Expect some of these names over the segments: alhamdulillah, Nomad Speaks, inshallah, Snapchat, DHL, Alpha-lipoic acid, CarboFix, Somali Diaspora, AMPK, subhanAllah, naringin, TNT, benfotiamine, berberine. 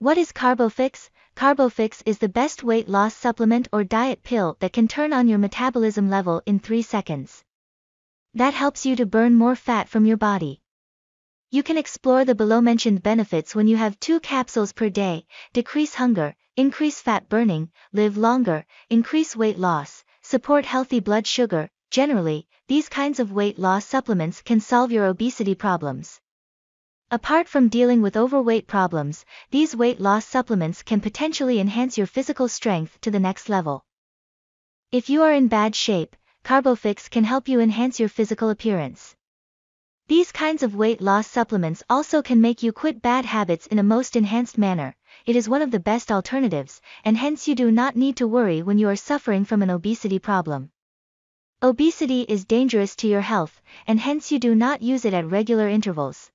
What is CarboFix? CarboFix is the best weight loss supplement or diet pill that can turn on your metabolism level in 3 seconds. That helps you to burn more fat from your body. You can explore the below-mentioned benefits when you have 2 capsules per day: decrease hunger, increase fat burning, live longer, increase weight loss, support healthy blood sugar. Generally, these kinds of weight loss supplements can solve your obesity problems. Apart from dealing with overweight problems, these weight loss supplements can potentially enhance your physical strength to the next level. If you are in bad shape, CarboFix can help you enhance your physical appearance. These kinds of weight loss supplements also can make you quit bad habits in a most enhanced manner. It is one of the best alternatives, and hence you do not need to worry when you are suffering from an obesity problem. Obesity is dangerous to your health, and hence you do not use it at regular intervals.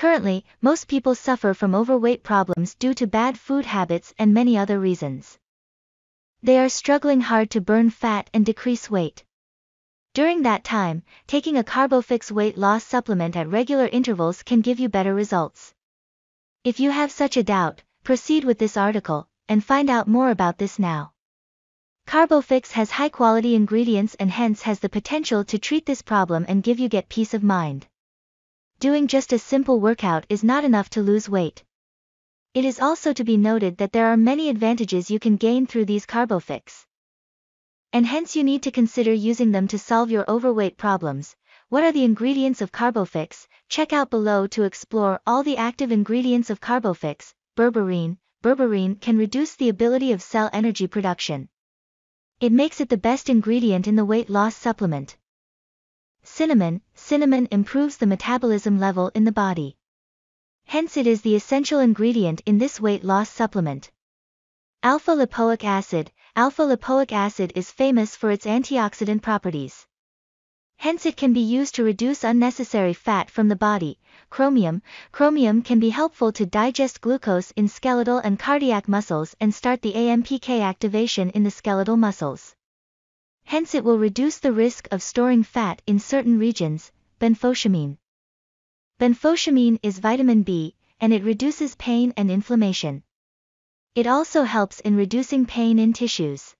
Currently, most people suffer from overweight problems due to bad food habits and many other reasons. They are struggling hard to burn fat and decrease weight. During that time, taking a CarboFix weight loss supplement at regular intervals can give you better results. If you have such a doubt, proceed with this article and find out more about this now. CarboFix has high-quality ingredients and hence has the potential to treat this problem and give you peace of mind. Doing just a simple workout is not enough to lose weight. It is also to be noted that there are many advantages you can gain through these CarboFix, and hence you need to consider using them to solve your overweight problems. What are the ingredients of CarboFix? Check out below to explore all the active ingredients of CarboFix. Berberine. Berberine can reduce the ability of cell energy production. It makes it the best ingredient in the weight loss supplement. Cinnamon. Cinnamon improves the metabolism level in the body. Hence it is the essential ingredient in this weight loss supplement. Alpha-lipoic acid. Alpha-lipoic acid is famous for its antioxidant properties. Hence it can be used to reduce unnecessary fat from the body. Chromium. Chromium can be helpful to digest glucose in skeletal and cardiac muscles and start the AMPK activation in the skeletal muscles. Hence it will reduce the risk of storing fat in certain regions. Benfotiamine. Benfotiamine is vitamin B, and it reduces pain and inflammation. It also helps in reducing pain in tissues.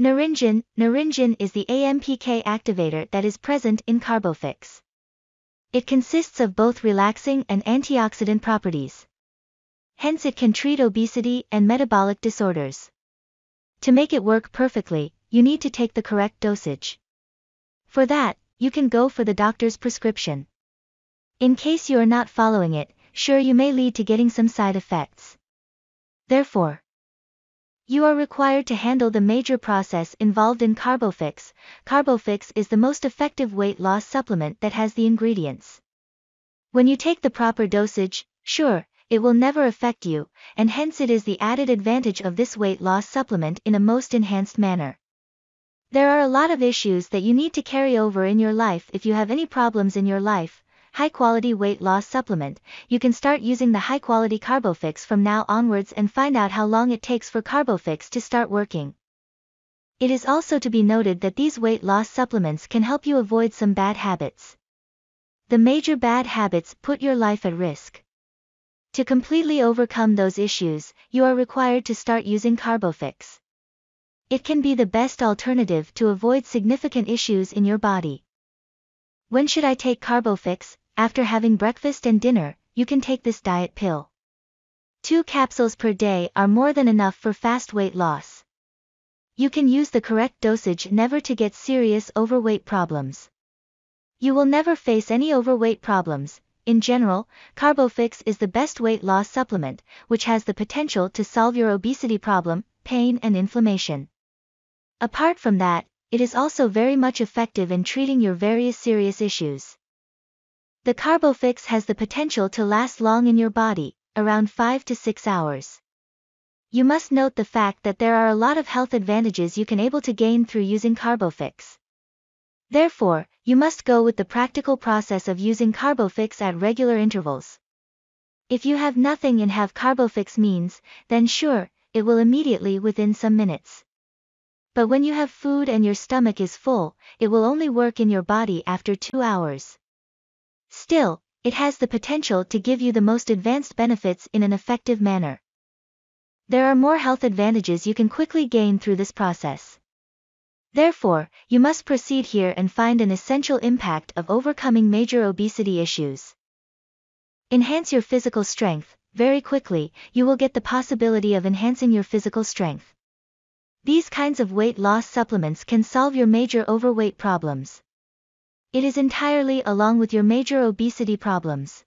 Naringin. Naringin is the AMPK activator that is present in CarboFix. It consists of both relaxing and antioxidant properties. Hence it can treat obesity and metabolic disorders. To make it work perfectly, you need to take the correct dosage. For that, you can go for the doctor's prescription. In case you are not following it, you may lead to getting some side effects. Therefore, you are required to handle the major process involved in CarboFix. CarboFix is the most effective weight loss supplement that has the ingredients. When you take the proper dosage, it will never affect you, and hence it is the added advantage of this weight loss supplement in a most enhanced manner. There are a lot of issues that you need to carry over in your life. If you have any problems in your life, high-quality weight loss supplement, you can start using the high-quality CarboFix from now onwards and find out how long it takes for CarboFix to start working. It is also to be noted that these weight loss supplements can help you avoid some bad habits. The major bad habits put your life at risk. To completely overcome those issues, you are required to start using CarboFix. It can be the best alternative to avoid significant issues in your body. When should I take CarboFix? After having breakfast and dinner, you can take this diet pill. 2 capsules per day are more than enough for fast weight loss. You can use the correct dosage never to get serious overweight problems. You will never face any overweight problems. In general, CarboFix is the best weight loss supplement, which has the potential to solve your obesity problem, pain and inflammation. Apart from that, it is also very much effective in treating your various serious issues. The CarboFix has the potential to last long in your body, around 5 to 6 hours. You must note the fact that there are a lot of health advantages you can able to gain through using CarboFix. Therefore, you must go with the practical process of using CarboFix at regular intervals. If you have nothing and have CarboFix means, then it will immediately within some minutes. But when you have food and your stomach is full, it will only work in your body after 2 hours. Still, it has the potential to give you the most advanced benefits in an effective manner. There are more health advantages you can quickly gain through this process. Therefore, you must proceed here and find an essential impact of overcoming major obesity issues. Enhance your physical strength. Very quickly, you will get the possibility of enhancing your physical strength. These kinds of weight loss supplements can solve your major overweight problems. It is entirely along with your major obesity problems.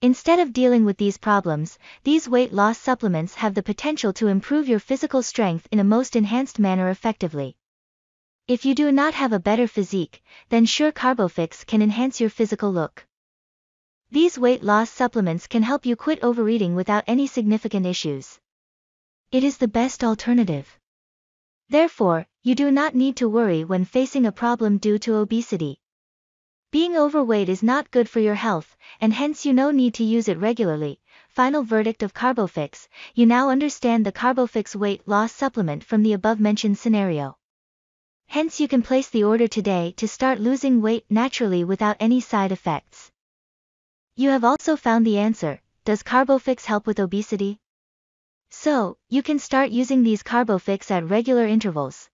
Instead of dealing with these problems, these weight loss supplements have the potential to improve your physical strength in a most enhanced manner effectively. If you do not have a better physique, then sure CarboFix can enhance your physical look. These weight loss supplements can help you quit overeating without any significant issues. It is the best alternative. Therefore, you do not need to worry when facing a problem due to obesity. Being overweight is not good for your health, and hence you no need to use it regularly. Final verdict of CarboFix, you now understand the CarboFix weight loss supplement from the above-mentioned scenario. Hence you can place the order today to start losing weight naturally without any side effects. You have also found the answer, does CarboFix help with obesity? So, you can start using these CarboFix at regular intervals.